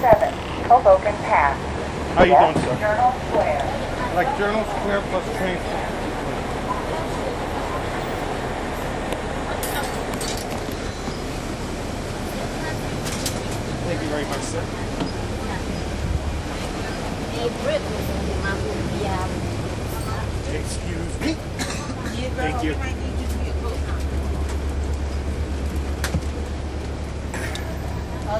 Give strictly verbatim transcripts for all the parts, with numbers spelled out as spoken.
seven, Hoboken Pass. How you doing, sir? Journal Square. Like Journal Square plus train. Thank you very much, sir. Excuse me. Thank you. I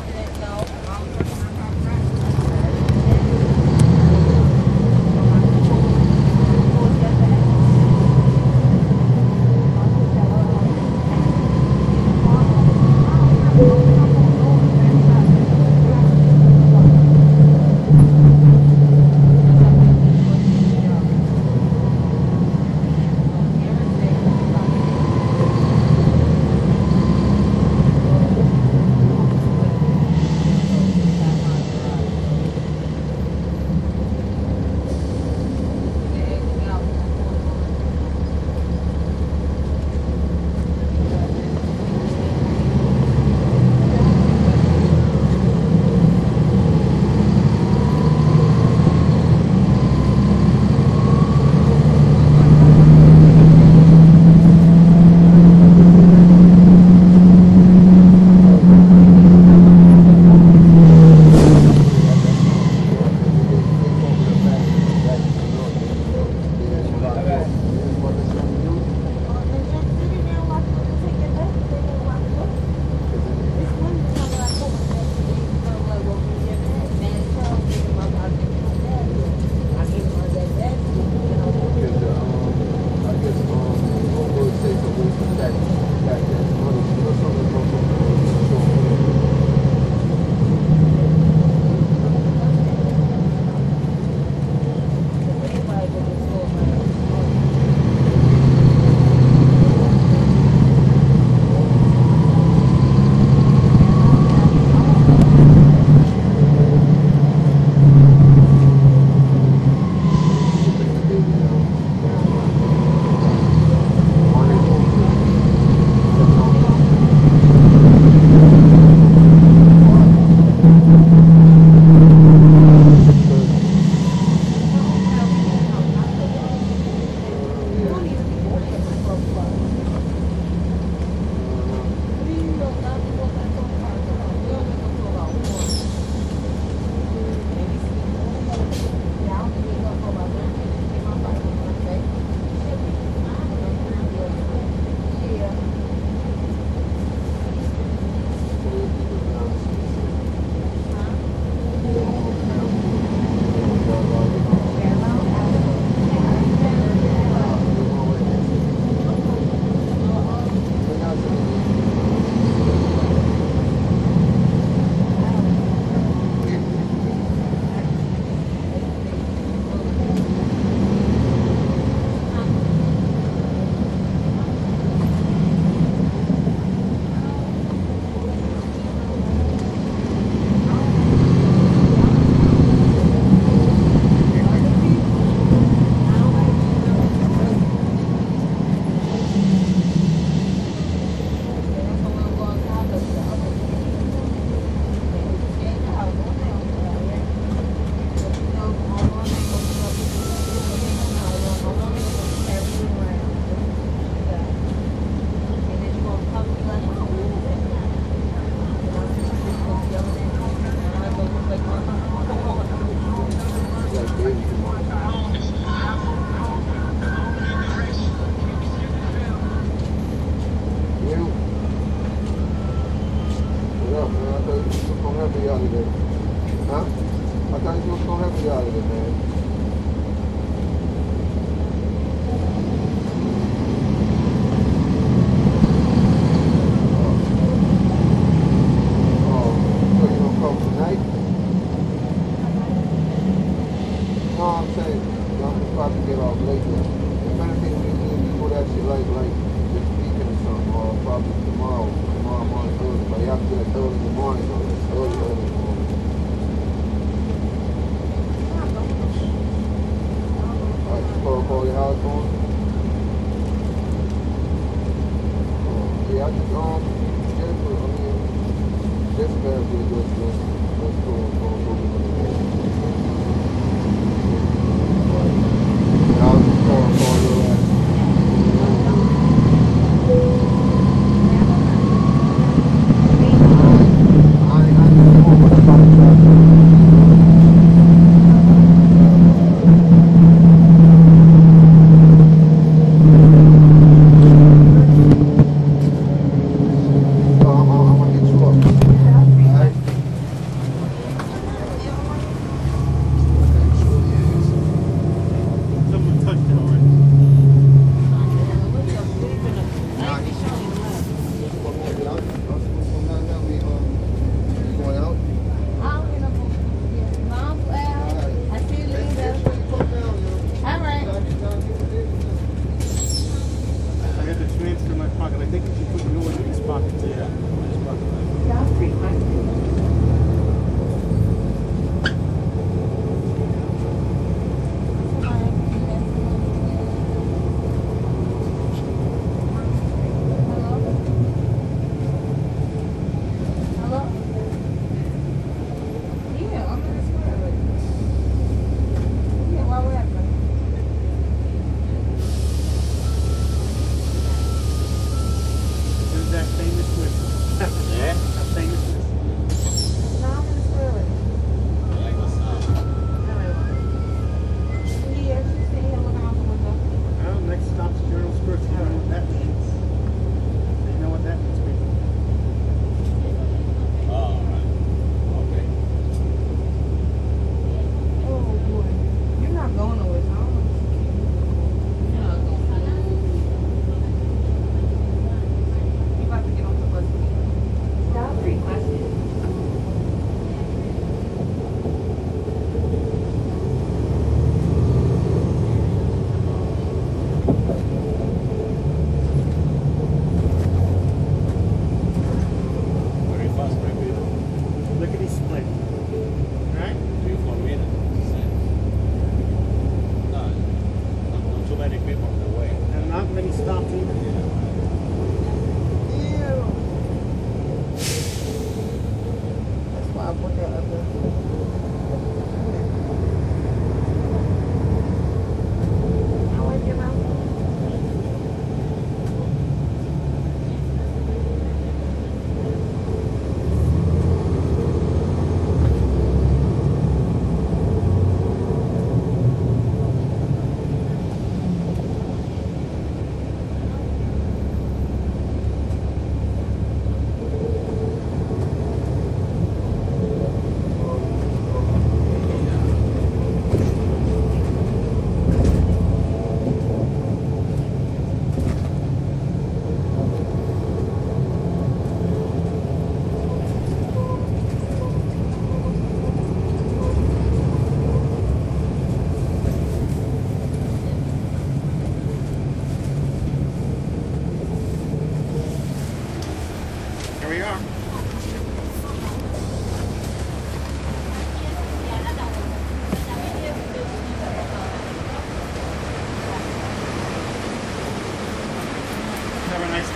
just um, just, I mean, just better be a good,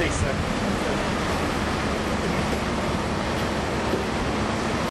Thanks, sir.